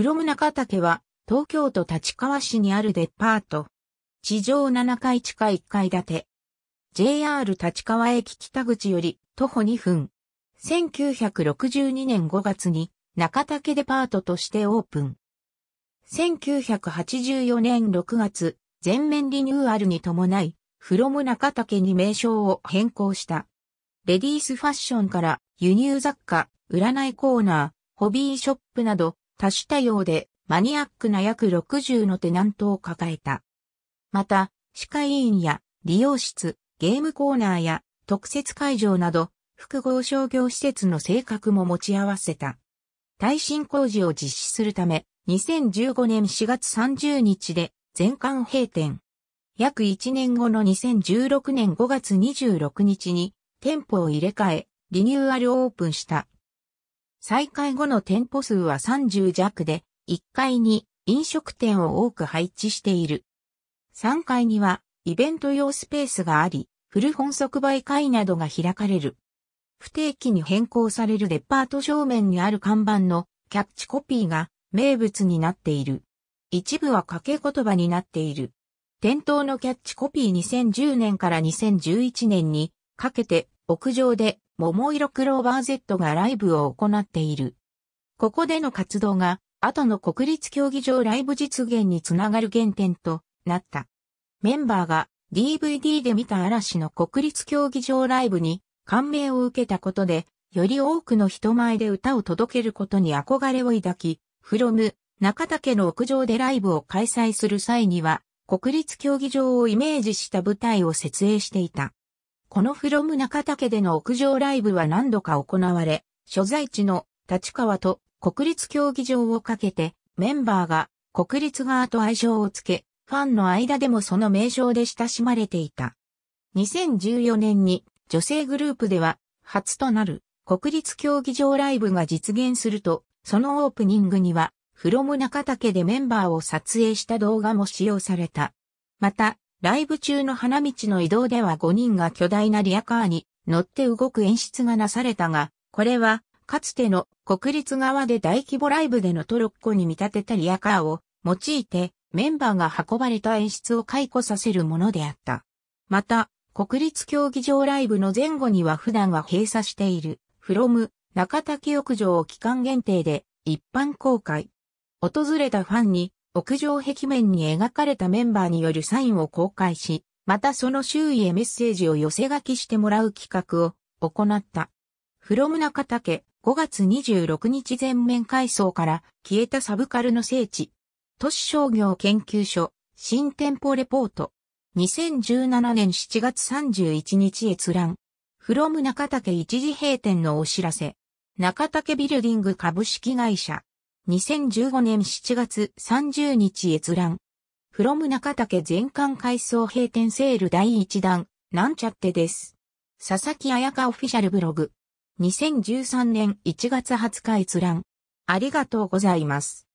from 中竹は、東京都立川市にあるデパート。地上7階地下1階建て。JR 立川駅北口より徒歩2分。1962年5月に中竹デパートとしてオープン。1984年6月、全面リニューアルに伴い、from 中竹に名称を変更した。レディースファッションから輸入雑貨、占いコーナー、ホビーショップなど多種多様でマニアックな約60のテナントを抱えた。また、歯科医院や理容室、ゲームコーナーや特設会場など複合商業施設の性格も持ち合わせた。耐震工事を実施するため2015年4月30日で全館閉店。約1年後の2016年5月26日に店舗を入れ替えリニューアルオープンした。再開後の店舗数は30弱で、1階に飲食店を多く配置している。3階にはイベント用スペースがあり、古本即売会などが開かれる。不定期に変更されるデパート正面にある看板のキャッチコピーが名物になっている。一部は掛け言葉になっている。店頭のキャッチコピー2010年から2011年にかけて屋上でももいろクローバー Z がライブを行っている。ここでの活動が、後の国立競技場ライブ実現につながる原点となった。メンバーが DVD で見た嵐の国立競技場ライブに感銘を受けたことで、より多くの人前で歌を届けることに憧れを抱き、from 中竹の屋上でライブを開催する際には、国立競技場をイメージした舞台を設営していた。このfrom 中竹での屋上ライブは何度か行われ、所在地の立川と国立競技場をかけてメンバーが国立側と愛称をつけ、ファンの間でもその名称で親しまれていた。2014年に女性グループでは初となる国立競技場ライブが実現すると、そのオープニングにはfrom 中竹でメンバーを撮影した動画も使用された。また、ライブ中の花道の移動では5人が巨大なリヤカーに乗って動く演出がなされたが、これはかつての国立側で大規模ライブでのトロッコに見立てたリヤカーを用いてメンバーが運ばれた演出を回顧させるものであった。また、国立競技場ライブの前後には普段は閉鎖しているfrom中竹屋上を期間限定で一般公開。訪れたファンに屋上壁面に描かれたメンバーによるサインを公開し、またその周囲へメッセージを寄せ書きしてもらう企画を行った。from 中竹、5月26日全面改装から消えたサブカルの聖地。都市商業研究所、新店舗レポート。2017年7月31日閲覧。from 中竹一時閉店のお知らせ。中竹ビルディング株式会社。2015年7月30日閲覧。from 中竹全館改装閉店セール第1弾、なんちゃってです。佐々木彩香オフィシャルブログ。2013年1月20日閲覧。ありがとうございます。